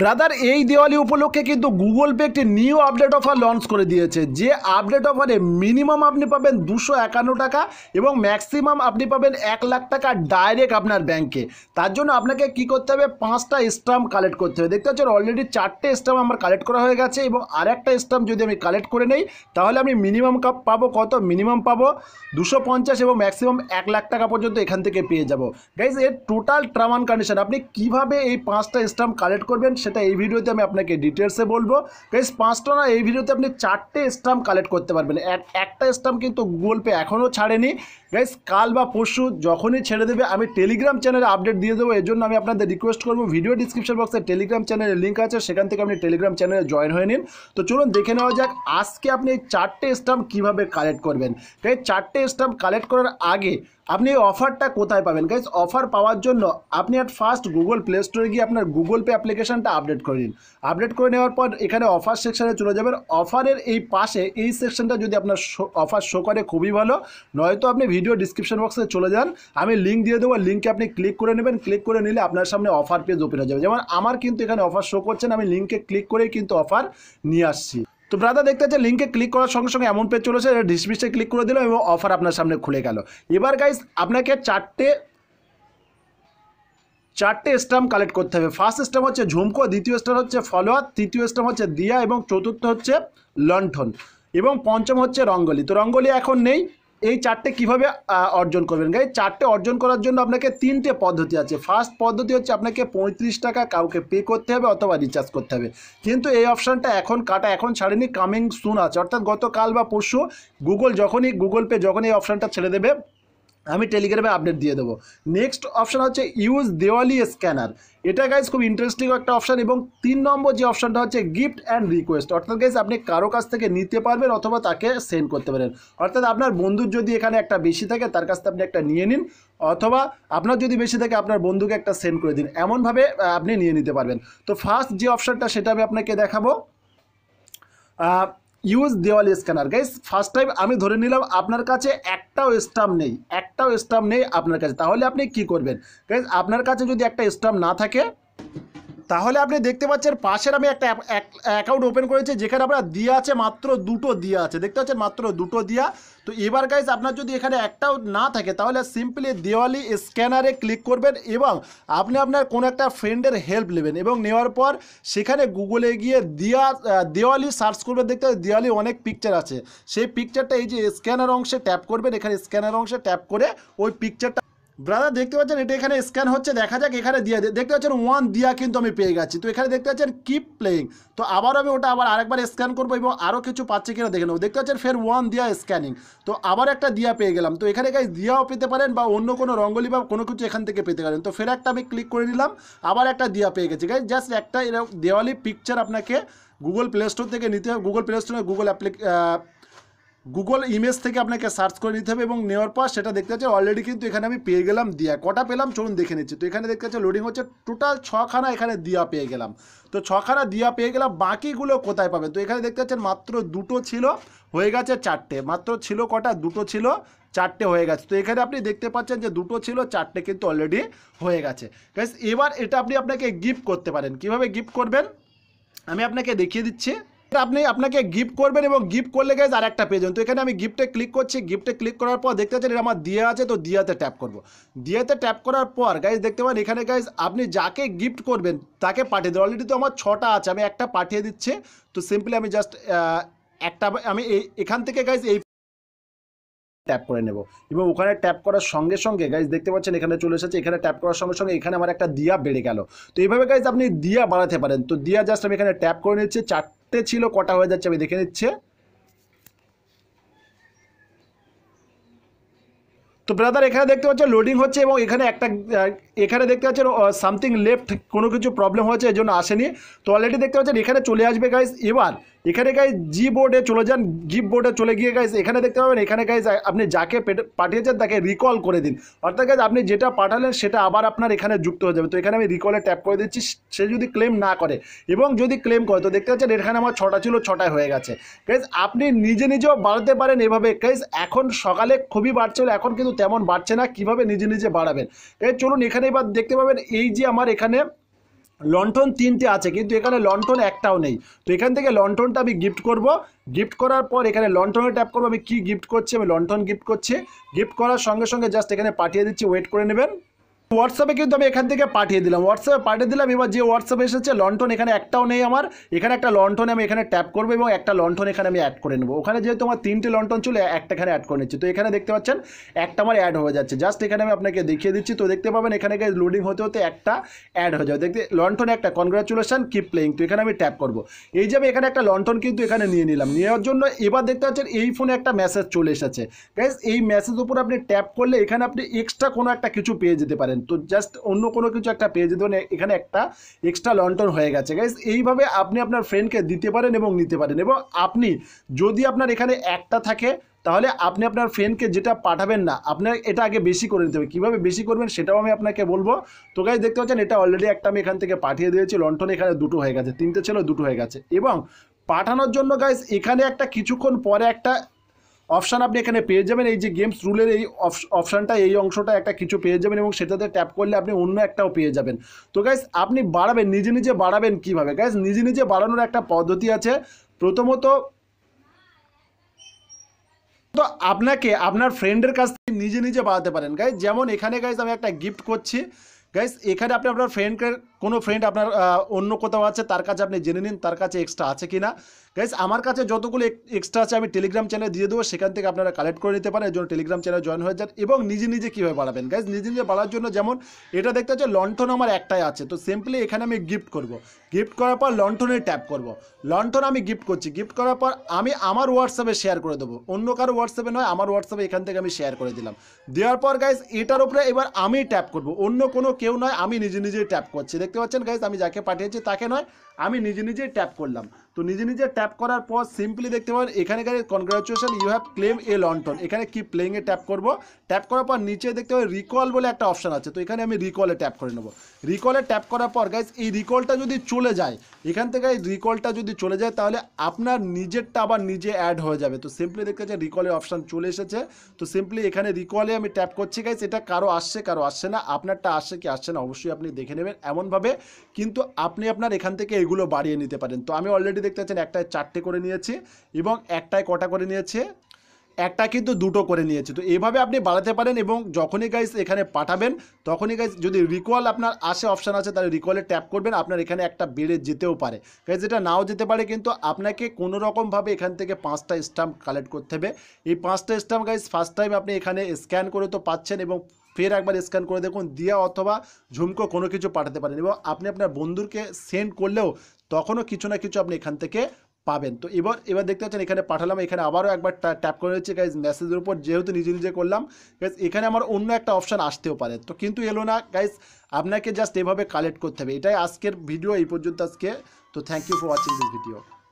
Brother এই দিওয়ালি উপলক্ষে কিন্তু গুগল পে একটি নিউ আপডেট অফার লঞ্চ করে দিয়েছে। যে আপডেট অফারে মিনিমাম আপনি পাবেন 251 টাকা এবং ম্যাক্সিমাম আপনি পাবেন 1 লাখ টাকা ডাইরেক্ট আপনার ব্যাংকে। তার জন্য আপনাকে কি করতে হবে, 5টা স্ট্যাম্প কালেক্ট করতে হবে। দেখতে পাচ্ছেন অলরেডি 4টে স্ট্যাম্প আমার কালেক্ট করা হয়ে গেছে এবং আরেকটা স্ট্যাম্প যদি আমি কালেক্ট করে নেই তাহলে আমি মিনিমাম কাপ পাবো কত, মিনিমাম পাবো 250 এবং ম্যাক্সিমাম 1 লাখ টাকা পর্যন্ত এখান থেকে পেয়ে যাবো। গাইজ এর টোটাল টার্ম অ্যান্ড কন্ডিশন আপনি কীভাবে এই 5টা স্ট্যাম্প কালেক্ট করবেন সেটা এই ভিডিওতে আমি আপনাকে ডিটেলসে বলবো। গাইস 5টা না, এই ভিডিওতে আপনি 4টে স্ট্যাম্প কালেক্ট করতে পারবেন। একটা স্ট্যাম্প কিন্তু গুগল পে এখনও ছাড়েনি। গাইস কাল বা পরশু যখনই ছেড়ে দেবে আমি টেলিগ্রাম চ্যানেলে আপডেট দিয়ে দেবো। এর জন্য আমি আপনাদের রিকোয়েস্ট করবো ভিডিও ডিসক্রিপশন বক্সে টেলিগ্রাম চ্যানেলের লিঙ্ক আছে, সেখান থেকে আপনি টেলিগ্রাম চ্যানেলে জয়েন হয়ে নিন। তো চলুন দেখে নেওয়া যাক আজকে আপনি 4টে স্ট্যাম্প কীভাবে কালেক্ট করবেন। গাইস 4টে স্ট্যাম্প কালেক্ট করার আগে আপনি এই অফারটা কোথায় পাবেন। গাইস অফার পাওয়ার জন্য আপনি অ্যাট ফার্স্ট গুগল প্লে স্টোরে গিয়ে আপনার গুগল পে অ্যাপ্লিকেশনটা আপডেট করে নিন। আপডেট করে নেওয়ার পর এখানে অফার সেকশানে চলে যাবেন। অফারের এই পাশে এই সেকশানটা যদি আপনার অফার শো করে খুবই ভালো, নয়তো আপনি ভিডিও ডিসক্রিপশন বক্সে চলে যান, আমি লিঙ্ক দিয়ে দেবো। লিঙ্কে আপনি ক্লিক করে নেবেন, ক্লিক করে নিলে আপনার সামনে অফার পেজ ওপেন হয়ে যাবে। যেমন আমার কিন্তু এখানে অফার শো করছেন, আমি লিঙ্কে ক্লিক করেই কিন্তু অফার নিয়ে আসছি। তো ব্রাদার দেখতে পাচ্ছেন লিঙ্কে ক্লিক করার সঙ্গে সঙ্গে এমন পেজ চলেছে, এটা ডিসপ্লেতে ক্লিক করে দিলাম এবং অফার আপনার সামনে খুলে গেল। এবার গাইস আপনাকে 4টে স্ট্যাম্প কালেক্ট করতে হবে। ফার্স্ট স্ট্যাম্প হচ্ছে ঝুমকো, দ্বিতীয় স্ট্যাম্প হচ্ছে ফলোয়ার, তৃতীয় স্ট্যাম্প হচ্ছে দিয়া এবং চতুর্থ হচ্ছে লণ্ঠন এবং পঞ্চম হচ্ছে রঙ্গলি। তো রঙ্গলি এখন নেই। এই 4টে কীভাবে অর্জন করবেন। গাইজ 4টে অর্জন করার জন্য আপনাকে 3টে পদ্ধতি আছে। ফার্স্ট পদ্ধতি হচ্ছে আপনাকে 35 টাকা কাউকে পে করতে হবে অথবা রিচার্জ করতে হবে, কিন্তু এই অপশানটা এখন কাটা এখন ছাড়েনি, কামিং সুন আছে। অর্থাৎ গতকাল বা পরশু গুগল পে যখনই এই অপশানটা ছেড়ে দেবে আমি টেলিগ্রামে আপডেট দিয়ে দেবো। নেক্সট অপশান হচ্ছে ইউজ দেওয়ালি স্ক্যানার। এটা গাইজ খুব ইন্টারেস্টিং একটা অপশান। এবং 3 নম্বর যে অপশানটা হচ্ছে গিফট অ্যান্ড রিকোয়েস্ট, অর্থাৎ গাইজ আপনি কারো কাছ থেকে নিতে পারবেন অথবা তাকে সেন্ড করতে পারেন। অর্থাৎ আপনার বন্ধুর যদি এখানে একটা বেশি থাকে তার কাছ থেকে আপনি একটা নিয়ে নিন, অথবা আপনার যদি বেশি থাকে আপনার বন্ধুকে একটা সেন্ড করে দিন, এমনভাবে আপনি নিয়ে নিতে পারবেন। তো ফার্স্ট যে অপশানটা সেটা আমি আপনাকে দেখাবো, use Diwali scanner. Guys first time আমি ধরে নিলাম আপনার কাছে একটাও স্ট্যাম্প নেই আপনার কাছে, তাহলে আপনি কি করবেন। গাইজ আপনার কাছে যদি একটা স্ট্যাম্প না থাকে তাহলে আপনি দেখতে পাচ্ছেন পাশের আমি একটা অ্যাকাউন্ট ওপেন করেছি যেখানে আপনার দিয়া আছে, মাত্র 2টো দিয়া আছে। দেখতে পাচ্ছেন মাত্র 2টো দিয়া। তো এবার গাইজ আপনার যদি এখানে একটাও না থাকে তাহলে সিম্পলি দেওয়ালি স্ক্যানারে ক্লিক করবেন এবং আপনি আপনার কোনো একটা ফ্রেন্ডের হেল্প নেবেন এবং নেওয়ার পর সেখানে গুগলে গিয়ে দেওয়ালি সার্চ করবেন। দেখতে পাচ্ছেন দেওয়ালি অনেক পিকচার আছে, সেই পিকচারটা এই যে স্ক্যানার অংশে ট্যাপ করবেন। এখানে স্ক্যানার অংশে ট্যাপ করে ওই পিকচারটা ব্রাদার দেখতে পাচ্ছেন এটা এখানে স্ক্যান হচ্ছে, দেখা যাক এখানে দিয়া। দেখতে পাচ্ছেন 1 দিয়া কিন্তু আমি পেয়ে গেছি। তো এখানে দেখতে পাচ্ছেন কিপ প্লেইং, তো আবার আমি ওটা আরেকবার স্ক্যান করবো এবং আরও কিছু পাচ্ছে কিনা দেখে নেবো। দেখতে পাচ্ছেন ফের 1 দিয়া স্ক্যানিং, তো আবার একটা দিয়া পেয়ে গেলাম। তো এখানে গাইজ দিয়াও পেতে পারেন বা অন্য কোনো রঙ্গলি বা কোনো কিছু এখান থেকে পেতে পারেন। তো ফের একটা আমি ক্লিক করে নিলাম, আবার একটা দিয়া পেয়ে গেছি। গাইজ জাস্ট একটা দেওয়ালি পিকচার আপনাকে গুগল প্লে স্টোর থেকে নিতে হবে। গুগল প্লে স্টোরে গুগল ইমেজ থেকে আপনাকে সার্চ করে নিতে হবে এবং নেওয়ার পর সেটা দেখতে পাচ্ছি অলরেডি কিন্তু এখানে আমি পেয়ে গেলাম দিয়া। কটা পেলাম চলুন দেখে নিচ্ছি। তো এখানে দেখতে পাচ্ছি লোডিং হচ্ছে, টোটাল 6খানা এখানে দিয়া পেয়ে গেলাম। তো 6খানা দিয়া পেয়ে গেলাম, বাকিগুলো কোথায় পাবেন। তো এখানে দেখতে পাচ্ছেন মাত্র 2টো ছিল, হয়ে গেছে 4টে। মাত্র ছিল কটা, 2টো ছিল, 4টে হয়ে গেছে। তো এখানে আপনি দেখতে পাচ্ছেন যে 2টো ছিল, 4টে কিন্তু অলরেডি হয়ে গেছে। গাইস এবার এটা আপনাকে গিফট করতে পারেন। কিভাবে গিফট করবেন আমি আপনাকে দেখিয়ে দিচ্ছি। আপনাকে গিফট করবেন এবং গিফট করলে গাইজ আর একটা পেয়ে যাবেন। তো এখানে আমি গিফটে ক্লিক করছি, গিফটে ক্লিক করার পর দেখতে পাচ্ছেন এটা আমার দিয়া আছে। তো দিয়াতে ট্যাপ করব, দিয়াতে ট্যাপ করার পর গাইজ দেখতে পান এখানে গাইজ আপনি যাকে গিফট করবেন তাকে পাঠিয়ে দেবেন। অলরেডি তো আমার 6টা আছে, আমি একটা পাঠিয়ে দিচ্ছি। তো সিম্পলি আমি জাস্ট আমি এখান থেকে গাইজ এই ট্যাপ করে নেব এবং ওখানে ট্যাপ করার সঙ্গে সঙ্গে গাইজ দেখতে পাচ্ছেন এখানে চলে এসেছে। এখানে ট্যাপ করার সঙ্গে সঙ্গে এখানে আমার একটা দিয়া বেড়ে গেল। তো এইভাবে গাইজ আপনি দিয়া বাড়াতে পারেন। তো দিয়া জাস্ট আমি এখানে ট্যাপ করে নিচ্ছি, 4টে ছিল, কটা হয়ে যাচ্ছে আমি দেখে নিচ্ছে। তো ব্রাদার এখানে দেখতে পাচ্ছেন লোডিং হচ্ছে এবং এখানে দেখতে পাচ্ছেন সামথিং লেফট, কোনো কিছু প্রবলেম হয়েছে এই জন্য আসেনি। তো অলরেডি দেখতে পাচ্ছেন এখানে চলে আসবে। গাইজ এবার এখানে গাইজ জি বোর্ডে চলে যান, গিফট বোর্ডে চলে গিয়ে গাইজ এখানে দেখতে পাবেন এখানে গাইজ আপনি যাকে পাঠিয়েছেন তাকে রিকল করে দিন। অর্থাৎ গাইজ আপনি যেটা পাঠালেন সেটা আবার আপনার এখানে যুক্ত হয়ে যাবে। তো এখানে আমি রিকলে ট্যাপ করে দিচ্ছি, সে যদি ক্লেম না করে, এবং যদি ক্লেম করে তো দেখতে পাচ্ছেন এখানে আমার 6টা ছিল, 6টায় হয়ে গেছে। গাইজ আপনি নিজেও বাড়াতে পারেন এভাবে। গাইজ এখন সকালে খুবই বাড়ছিল, এখন কিন্তু তেমন বাড়ছে না। কিভাবে নিজে বাড়াবেন চলুন এখানে এবার দেখতে পাবেন। এই যে আমার এখানে लंठन तीनटे आछे किन्तु एखाने लंठन एकटाओ नेई तो एखान थेके लंठनटा आमि गिफ्ट करब। गिफ्ट करार पर एखाने लंठने टैप करब आमि कि गिफ्ट करछि आमि लंठन गिफ्ट करछि। गिफ्ट करार संगे संगे जस्ट एखाने पाठिये दिच्छि वेट करे नेबेन। व्हाट्सएपे क्योंकि हमें एखान पाठिए दिल व्हाट्सएपे पाठिए दिल जो व्हाट्सएपे एसेছে लंठन एखे एकटाओ नहीं लंठन हमें एखे टैप करब और एक लंठन एखे हमें ऐड कर नेब। ओखाने जेहेतु हमारे तीनटे लंठन चलो एक ऐड कर निच्छि तो एखे देखते एक ऐड हो जाच्छे जस्ट एखे हमें आपके देखिए दीची तो देखते पाबेन एखे लोडिंग होते होते एक ऐड हो जाए देखते लंठन एक कंग्रेचुलेशन कीप प्लेइंग तो एखे हमें टैप करब ये एखे एक लंठन क्योंकि एखे निये निलाम नेওয়ার জন্য এবার দেখতে পাচ্ছেন এই ফোনে একটা মেসেজ চলে এসেছে गाइस। এই মেসেজ উপর আপনি ট্যাপ করলে এখানে আপনি এক্সট্রা কোনো একটা কিছু পেয়ে যেতে পারেন तो जस्ट अन्य कोनो किछु एक पेज दिए एखाने एक एक्सट्रा लंठन हो गेছে गाइस। এইভাবে আপনি আপনার ফ্রেন্ডকে দিতে পারেন এবং নিতে পারেন এবং আপনি যদি আপনার এখানে একটা থাকে তাহলে আপনি আপনার ফ্রেন্ডকে যেটা পাঠাবেন না আপনি এটা আগে বেশি করে নিতে হবে। কিভাবে বেশি করবেন সেটাও আমি আপনাকে বলবো। তো गाइस দেখতে পাচ্ছেন এটা অলরেডি একটা আমি এখান থেকে পাঠিয়ে দিয়েছি লন্ঠন এখানে দুটো হয়ে গেছে তিনটে ছিল দুটো হয়ে গেছে এবং পাঠানোর জন্য गाइस এখানে একটা কিছুক্ষণ পরে একটা অপশন আপনি এখানে পেয়ে যাবেন এই যে গেমস রুলের এই অপশনটা এই অংশটা একটা কিছু পেয়ে যাবেন এবং সেটাতে ট্যাপ করলে আপনি অন্য একটাও পেয়ে যাবেন। তো गाइस আপনি বাড়াবেন নিজে নিজে বাড়াবেন কিভাবে गाइस নিজে নিজে বাড়ানোর একটা পদ্ধতি আছে। প্রথমত তো আপনাকে আপনার ফ্রেন্ডের কাছ থেকে নিজে নিজে বাড়াতে পারেন गाइस। যেমন এখানে गाइस আমি একটা গিফট করছি गाइस এখানে আপনি আপনার ফ্রেন্ডকে কোনো ফ্রেন্ড আপনার অন্য কোথাও আছে তার কাছে আপনি জেনে নিন তার কাছে এক্সট্রা আছে কিনা। गाइस আমার কাছে যতগুলো এক্সট্রা আছে আমি টেলিগ্রাম চ্যানেলে দিয়ে দেব সেখান থেকে আপনারা কালেক্ট করে নিতে পারেন। এজন্য টেলিগ্রাম চ্যানেলে জয়েন হয়ে যান এবং নিজে নিজে কিভাবে বাড়াবেন गाइस নিজে নিজে বাড়ার জন্য যেমন এটা দেখতে হচ্ছে লন্ঠন আমার একটাই আছে তো সিম্পলি এখানে আমি গিফট করব। গিফট করার পর লন্ঠনে ট্যাপ করব লন্ঠন আমি গিফট করছি। গিফট করার পর আমি আমার হোয়াটসঅ্যাপে শেয়ার করে দেব অন্য কারো হোয়াটসঅ্যাপে নয় আমার হোয়াটসঅ্যাপে এখান থেকে আমি শেয়ার করে দিলাম। দেওয়ার পর गाइस এটার উপরে এবার আমি ট্যাপ করব অন্য কোনো কেউ নয় আমি নিজে নিজে ট্যাপ করছি দেখতে পাচ্ছেন गाइस আমি যাকে পাঠিয়েছি তাকে নয় আমি নিজে নিজে ট্যাপ করলাম। तो निजे टैप करार पर सिम्पलि देखते पाने कंग्रेचुलेशन यू हैव क्लेम ए लंठन एखे की प्लेइंगे टैप करब। टैप करार पर नीचे देखते रिकॉल बोले एक ऑप्शन आछे तो एखे हमें रिकॉले टैप कर नेब। रिकॉले टैप करार पर गाइस ये रिकॉलटा जो चले जाए एखान रिकॉलटा जो चले जाए ताहले आपनार निजेरटा आबार निजे ऐड हो जाए तो सिम्पलि देखते रिकॉले ऑप्शन चले एसेছে तो सिम्पलि एखाने रिकॉले हमें टैप करছি गाइस। এটা কারো আসছে না আপনারটা আসছে কি আসছে না অবশ্যই আপনি দেখে নেবেন এমন ভাবে কিন্তু আপনি আপনার এখান থেকে এগুলো বাড়িয়ে নিতে পারেন। তো আমি অলরেডি দেখতে পাচ্ছেন একটা চারটি করে নিয়েছে এবং একটাই কটা করে নিয়েছে একটা কিন্তু দুটো করে নিয়েছে। তো এইভাবে আপনি বাড়াতে পারেন এবং যখনই গাইস এখানে পাঠাবেন তখনই গাইস যদি রিকল আপনার আসে অপশন আছে তাহলে রিকলে ট্যাপ করবেন আপনার এখানে একটা বেড়ে যেতেও পারে গাইস এটা নাও যেতে পারে কিন্তু আপনাকে কোনো রকমভাবে এখান থেকে 5টা স্ট্যাম্প কালেক্ট করতে হবে। এই 5টা স্ট্যাম্প গাইস ফার্স্ট টাইম আপনি এখানে স্ক্যান করে তো পাচ্ছেন এবং फिर एक बार स्कैन कर देखो दिया अथवा झुमको कोनो किछु पाठाते पारेन एबं आपनि आपनार बंधुके सेंड करलेओ तखनो किछु ना किछु आपनि एखान थेके पाबेन। तो एबार एबार देखते पाच्छेन एखाने पाठालाम एखाने आबारो एकबार टैप करे दिच्छि गाइस मेसेजेर उपर जेहेतु निजे निजे करलाम गाइस एखाने आमार अन्य एकटा अपशन आसतेओ पारे तो किन्तु एलो ना गाइस आपनाके जस्ट एभाबे कालेक्ट करते होबे। एटाई आजकेर भिडियो एई पर्यन्त आजके। तो thank you for watching this video.